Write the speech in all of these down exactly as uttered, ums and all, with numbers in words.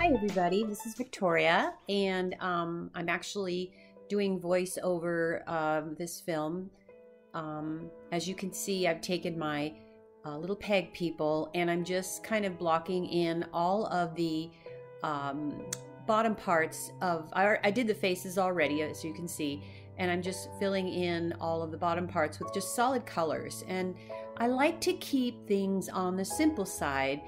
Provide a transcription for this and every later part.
Hi everybody, this is Victoria, and um, I'm actually doing voiceover of uh, this film. Um, as you can see, I've taken my uh, little peg people and I'm just kind of blocking in all of the um, bottom parts of, I, I did the faces already, as you can see, and I'm just filling in all of the bottom parts with just solid colors. And I like to keep things on the simple side.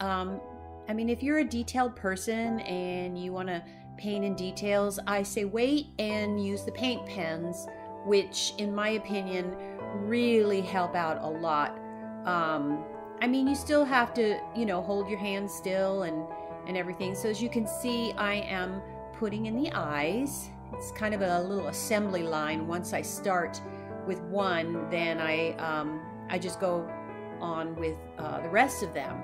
Um, I mean, if you're a detailed person and you want to paint in details, I say wait and use the paint pens, which in my opinion really help out a lot. Um, I mean, you still have to, you know, hold your hands still and, and everything. So as you can see, I am putting in the eyes. It's kind of a little assembly line. Once I start with one, then I, um, I just go on with uh, the rest of them.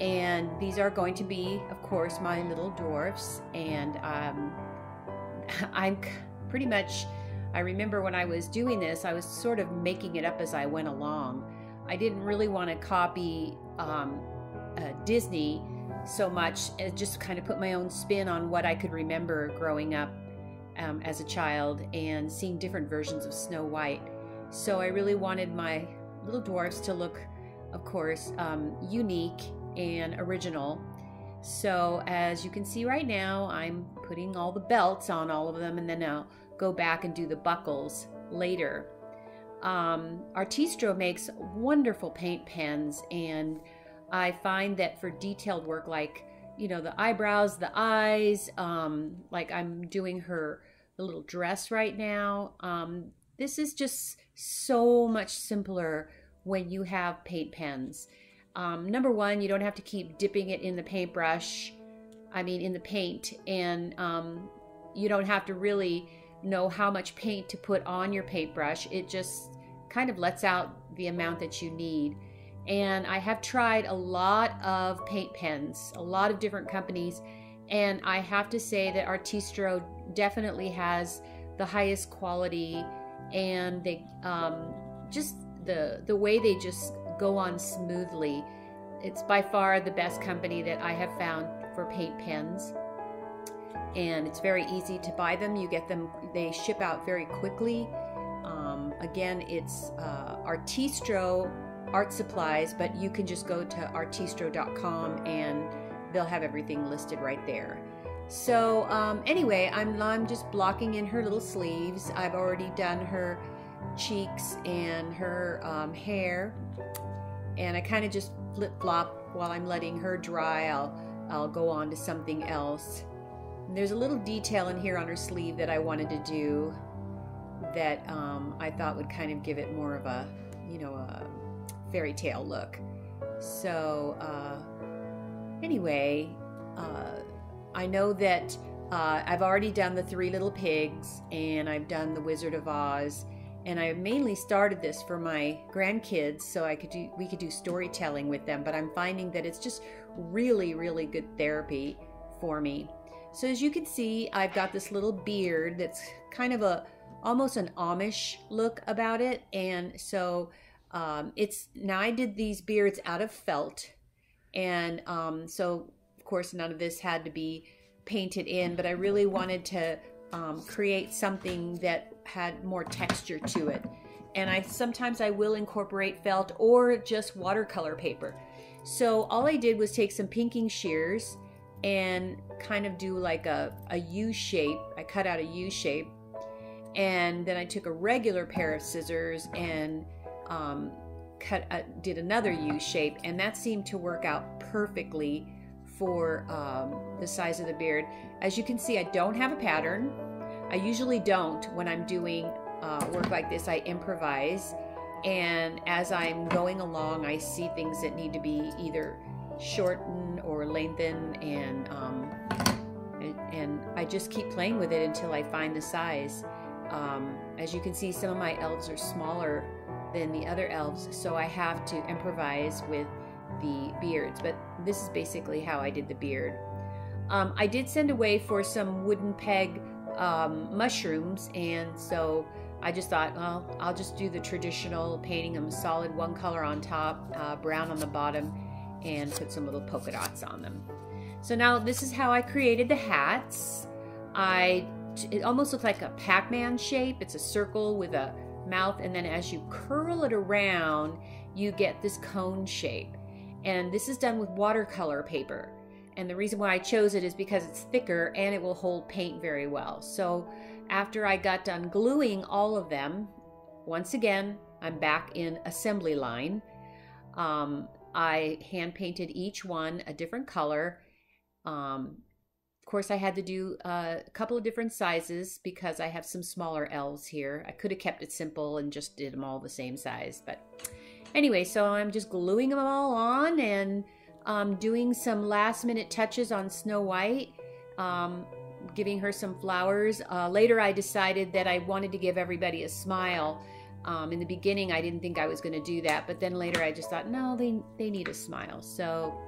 And these are going to be, of course, my little dwarfs. And um, I'm pretty much, I remember when I was doing this, I was sort of making it up as I went along. I didn't really want to copy um, uh, Disney so much. It just kind of put my own spin on what I could remember growing up um, as a child and seeing different versions of Snow White. So I really wanted my little dwarfs to look, of course, um, unique and original. So as you can see right now, I'm putting all the belts on all of them, and then I'll go back and do the buckles later. Um, Artistro makes wonderful paint pens, and I find that for detailed work like, you know, the eyebrows, the eyes, um, like I'm doing her little dress right now. Um, this is just so much simpler when you have paint pens. Um, number one, you don't have to keep dipping it in the paintbrush, I mean in the paint, and um, you don't have to really know how much paint to put on your paintbrush. It just kind of lets out the amount that you need. And I have tried a lot of paint pens, a lot of different companies, and I have to say that Artistro definitely has the highest quality, and they um, just the, the way they just go on smoothly. It's by far the best company that I have found for paint pens, and it's very easy to buy them. You get them, they ship out very quickly. Um, again, it's uh, Artistro Art Supplies, but you can just go to artistro dot com and they'll have everything listed right there. So um, anyway, I'm, I'm just blocking in her little sleeves. I've already done her cheeks and her um, hair, and I kind of just flip-flop while I'm letting her dry. I'll, I'll go on to something else. And there's a little detail in here on her sleeve that I wanted to do that um, I thought would kind of give it more of a, you know, a fairy tale look. So uh, anyway, uh, I know that uh, I've already done the Three Little Pigs, and I've done the Wizard of Oz. And I mainly started this for my grandkids so I could do, we could do storytelling with them, but I'm finding that it's just really, really good therapy for me. So as you can see, I've got this little beard that's kind of a, almost an Amish look about it. And so um, it's, now I did these beards out of felt. And um, so of course, none of this had to be painted in, but I really wanted to Um, create something that had more texture to it. And I sometimes I will incorporate felt or just watercolor paper. So all I did was take some pinking shears and kind of do like a, a U shape. I cut out a U shape, and then I took a regular pair of scissors and um, cut uh, did another U shape, and that seemed to work out perfectly for um, the size of the beard. As you can see, I don't have a pattern. I usually don't when I'm doing uh, work like this. I improvise, and as I'm going along, I see things that need to be either shortened or lengthened, and, um, and, and I just keep playing with it until I find the size. Um, as you can see, some of my elves are smaller than the other elves, so I have to improvise with the beards, but this is basically how I did the beard. Um, I did send away for some wooden peg um, mushrooms, and so I just thought, well, I'll just do the traditional painting them solid, one color on top, uh, brown on the bottom, and put some little polka dots on them. So now this is how I created the hats. I, it almost looks like a Pac-Man shape. It's a circle with a mouth, and then as you curl it around, you get this cone shape. And this is done with watercolor paper. And the reason why I chose it is because it's thicker and it will hold paint very well. So after I got done gluing all of them, once again, I'm back in assembly line. Um, I hand painted each one a different color. Um, of course, I had to do a couple of different sizes because I have some smaller elves here. I could have kept it simple and just did them all the same size. But anyway, so I'm just gluing them all on and um, doing some last minute touches on Snow White, um, giving her some flowers. Uh, later, I decided that I wanted to give everybody a smile. Um, in the beginning, I didn't think I was going to do that, but then later I just thought, no, they, they need a smile. So,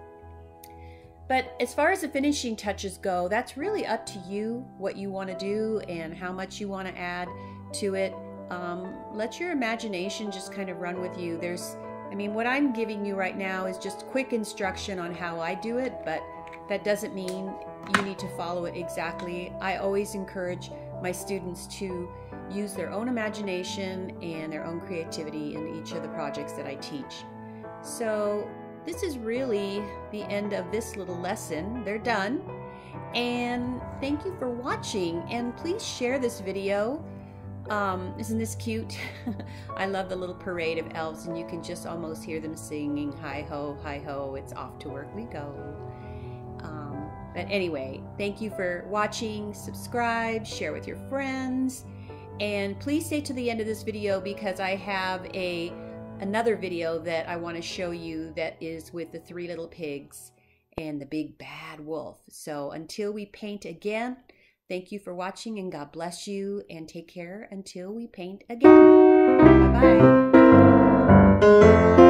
but as far as the finishing touches go, that's really up to you, what you want to do and how much you want to add to it. Um, let your imagination just kind of run with you. There's, I mean, what I'm giving you right now is just quick instruction on how I do it, but that doesn't mean you need to follow it exactly. I always encourage my students to use their own imagination and their own creativity in each of the projects that I teach. So this is really the end of this little lesson. They're done. And thank you for watching, and please share this video. Um, isn't this cute? I love the little parade of elves, and you can just almost hear them singing, hi-ho, hi-ho, it's off to work we go. Um, but anyway, thank you for watching, subscribe, share with your friends. And please stay to the end of this video because I have a another video that I want to show you that is with the three little pigs and the big bad wolf. So until we paint again, thank you for watching, and God bless you, and take care until we paint again. Bye-bye.